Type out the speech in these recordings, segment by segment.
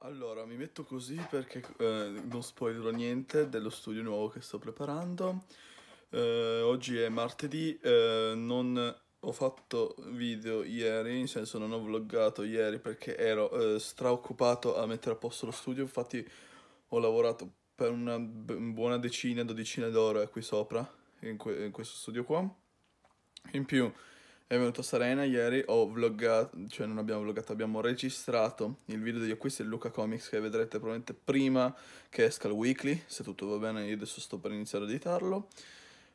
Allora, mi metto così perché non spoilerò niente dello studio nuovo che sto preparando. Oggi è martedì, non ho fatto video ieri, nel senso non ho vloggato ieri perché ero straoccupato a mettere a posto lo studio. Infatti ho lavorato per una buona decina, dodicina d'ore qui sopra, in questo studio qua. In più è venuta Serena ieri, ho vloggato, cioè non abbiamo vloggato, abbiamo registrato il video degli acquisti del Lucca Comics che vedrete probabilmente prima che esca il weekly, se tutto va bene. Io adesso sto per iniziare ad editarlo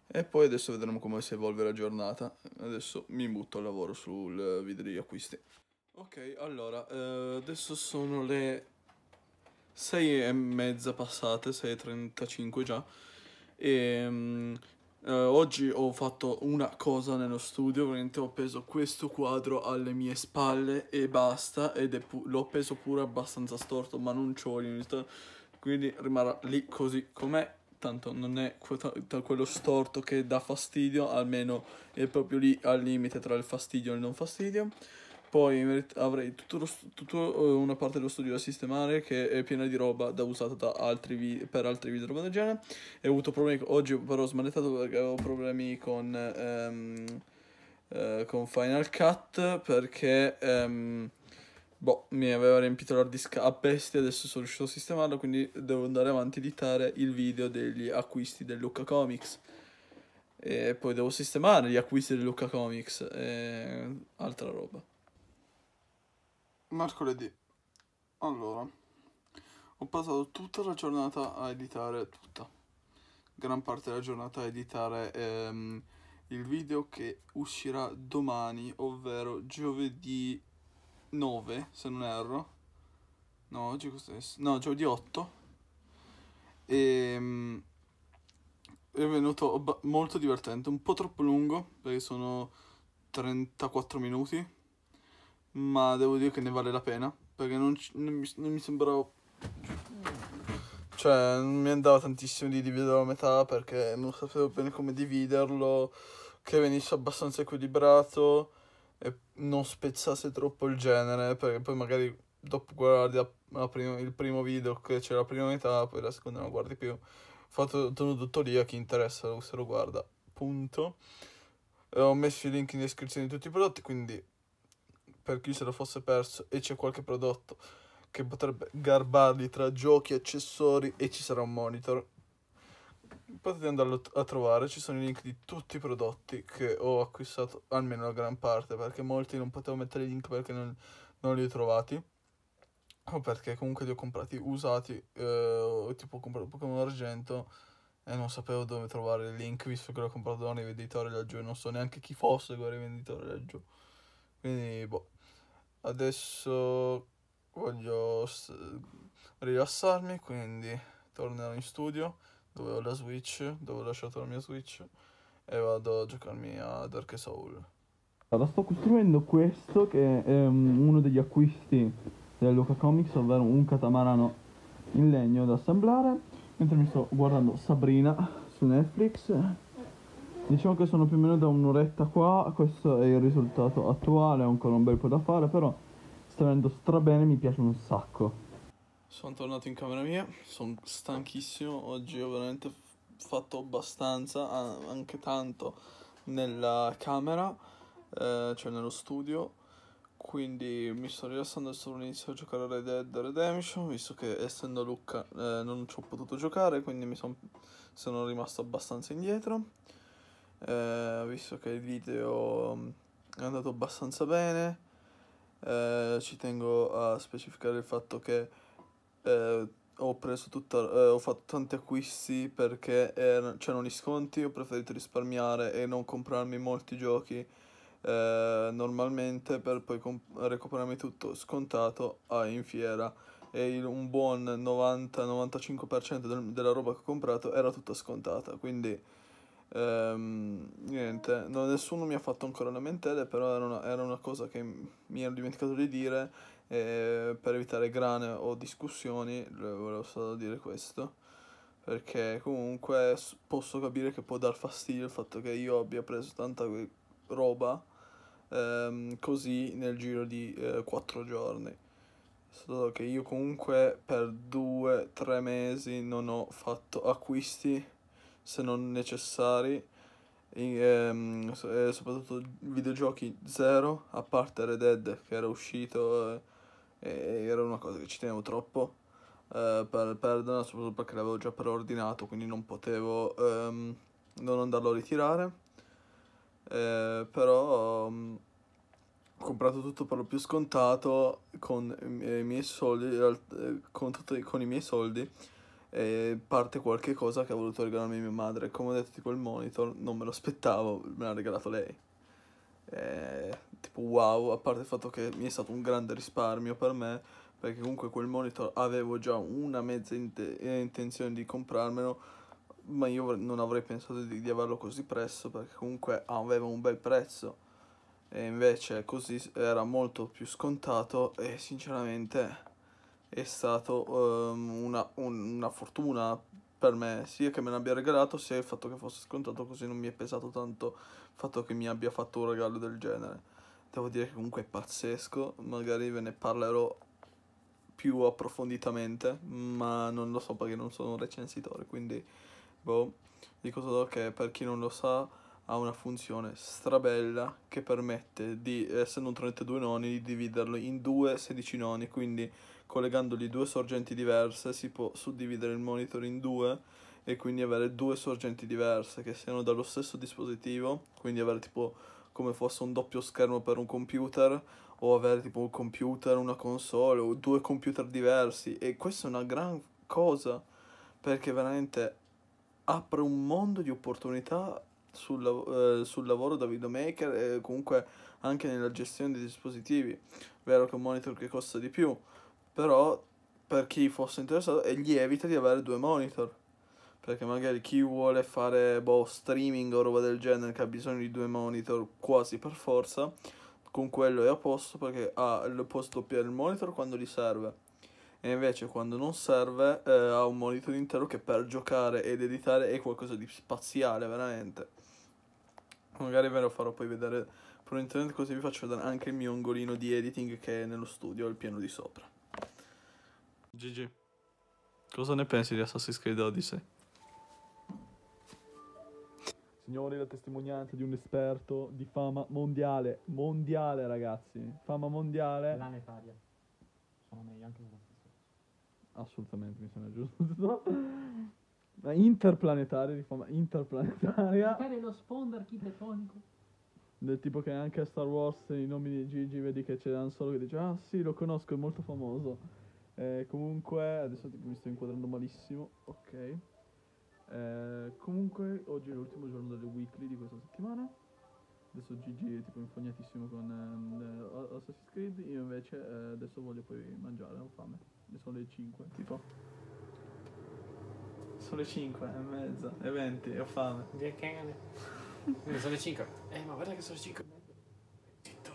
e poi adesso vedremo come si evolve la giornata. Adesso mi butto al lavoro sul video degli acquisti. Ok, allora, adesso sono le 6:30 passate, 6:35 già, e oggi ho fatto una cosa nello studio. Veramente ho appeso questo quadro alle mie spalle e basta, ed l'ho appeso pure abbastanza storto, ma non c'ho niente, quindi rimarrà lì così com'è, tanto non è quello storto che dà fastidio, almeno è proprio lì al limite tra il fastidio e il non fastidio. Poi avrei tutta una parte dello studio da sistemare che è piena di roba da usata da per altri video, roba del genere. E ho avuto problemi, oggi però ho smanettato perché avevo problemi con Final Cut, perché boh, mi aveva riempito l'hard disk a bestia. Adesso sono riuscito a sistemarlo, quindi devo andare avanti ed editare il video degli acquisti del Lucca Comics. E poi devo sistemare gli acquisti del Lucca Comics e altra roba. Mercoledì. Allora, ho passato tutta la giornata a editare, gran parte della giornata a editare il video che uscirà domani, ovvero giovedì 9, se non erro. No, oggi stesso. No, giovedì 8. È venuto molto divertente, un po' troppo lungo, perché sono 34 minuti. Ma devo dire che ne vale la pena, perché non mi sembrava, cioè non mi andava tantissimo di dividerlo a metà, perché non sapevo bene come dividerlo, che venisse abbastanza equilibrato e non spezzasse troppo il genere, perché poi magari dopo guardi il primo video che c'era la prima metà, poi la seconda non guardi più. Ho fatto tutto lì, a chi interessa se lo guarda, punto. Ho messo i link in descrizione di tutti i prodotti, quindi per chi se lo fosse perso e c'è qualche prodotto che potrebbe garbarli tra giochi, accessori, e ci sarà un monitor, potete andarlo a trovare. Ci sono i link di tutti i prodotti che ho acquistato, almeno la gran parte, perché molti non potevo mettere i link perché non li ho trovati, o perché comunque li ho comprati usati, tipo ho comprato Pokémon Argento e non sapevo dove trovare il link, visto che l'ho comprato da un rivenditore laggiù e non so neanche chi fosse quel rivenditore laggiù, quindi boh. Adesso voglio rilassarmi, quindi tornerò in studio dove ho la Switch, dove ho lasciato la mia Switch, e vado a giocarmi a Dark Souls. Allora, sto costruendo questo che è uno degli acquisti del Lucca Comics, ovvero un catamarano in legno da assemblare, mentre mi sto guardando Sabrina su Netflix. Diciamo che sono più o meno da un'oretta qua, questo è il risultato attuale, ho ancora un bel po' da fare, però sta andando strabene, mi piace un sacco. Sono tornato in camera mia, sono stanchissimo, oggi ho veramente fatto abbastanza, anche tanto, nella camera, cioè nello studio, quindi mi sto rilassando e sto iniziando a giocare a Red Dead Redemption, visto che essendo Lucca non ci ho potuto giocare, quindi sono rimasto abbastanza indietro. Visto che il video è andato abbastanza bene, ci tengo a specificare il fatto che ho fatto tanti acquisti perché c'erano gli sconti, ho preferito risparmiare e non comprarmi molti giochi normalmente, per poi recuperarmi tutto scontato in fiera, e un buon 90-95% della roba che ho comprato era tutta scontata, quindi niente, nessuno mi ha fatto ancora lamentele, però era una cosa che mi ero dimenticato di dire, per evitare grane o discussioni volevo solo dire questo, perché comunque posso capire che può dar fastidio il fatto che io abbia preso tanta roba così nel giro di 4 giorni. Solo che io comunque per 2-3 mesi non ho fatto acquisti se non necessari, e soprattutto videogiochi zero, a parte Red Dead che era uscito e era una cosa che ci tenevo troppo per perderla, soprattutto perché l'avevo già preordinato, quindi non potevo non andarlo a ritirare, però ho comprato tutto per lo più scontato con i miei soldi, con i miei soldi, e parte qualche cosa che ha voluto regalarmi mia madre. Come ho detto, tipo il monitor non me lo aspettavo, me l'ha regalato lei, tipo wow. A parte il fatto che mi è stato un grande risparmio per me, perché comunque quel monitor avevo già una mezza intenzione di comprarmelo, ma io non avrei pensato di averlo così presto, perché comunque aveva un bel prezzo. E invece così era molto più scontato, e sinceramente è stato una fortuna per me, sia che me l'abbia regalato, sia il fatto che fosse scontato, così non mi è pesato tanto il fatto che mi abbia fatto un regalo del genere. Devo dire che comunque è pazzesco, magari ve ne parlerò più approfonditamente, ma non lo so perché non sono un recensitore, quindi boh. Dico solo che per chi non lo sa ha una funzione strabella che permette di, essendo un 32 noni, di dividerlo in due 16 noni, quindi collegandoli due sorgenti diverse si può suddividere il monitor in due e quindi avere due sorgenti diverse che siano dallo stesso dispositivo, quindi avere tipo come fosse un doppio schermo per un computer, o avere tipo un computer, una console o due computer diversi. E questa è una gran cosa, perché veramente apre un mondo di opportunità sul lavoro da videomaker e comunque anche nella gestione dei dispositivi. Vero che è un monitor che costa di più, però per chi fosse interessato gli evita di avere due monitor, perché magari chi vuole fare streaming o roba del genere, che ha bisogno di due monitor quasi per forza, con quello è a posto, perché può stoppiare il monitor quando gli serve. E invece quando non serve ha un monitor intero che per giocare ed editare è qualcosa di spaziale veramente. Magari ve lo farò poi vedere per internet, così vi faccio vedere anche il mio angolino di editing che è nello studio, al piano di sopra. Gigi, cosa ne pensi di Assassin's Creed Odyssey? Signori, la testimonianza di un esperto di fama mondiale. Mondiale, ragazzi, fama mondiale. La nefaria. Sono meglio anche loro. Assolutamente, mi sembra giusto. Interplanetaria, di forma interplanetaria. Fare lo sfondo architettonico. Del tipo che anche a Star Wars i nomi di Gigi, vedi che c'è un solo che dice ah sì, lo conosco, è molto famoso. Comunque, adesso tipo, mi sto inquadrando malissimo, ok. Comunque, oggi è l'ultimo giorno delle weekly di questa settimana. Adesso Gigi è tipo infognatissimo con Assassin's Creed, io invece adesso voglio poi mangiare, ho fame. E sono le 5, tipo. Sono le 5 e mezza, e 20, e ho fame. Che cane. Sono le 5. Ma guarda che sono le 5. Zitto.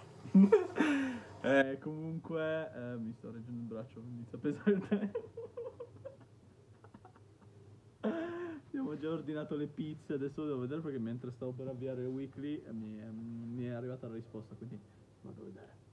Comunque, mi sto reggendo il braccio, inizia a pesare il tempo. Abbiamo già ordinato le pizze, adesso devo vedere perché mentre stavo per avviare il weekly mi è arrivata la risposta, quindi vado a vedere.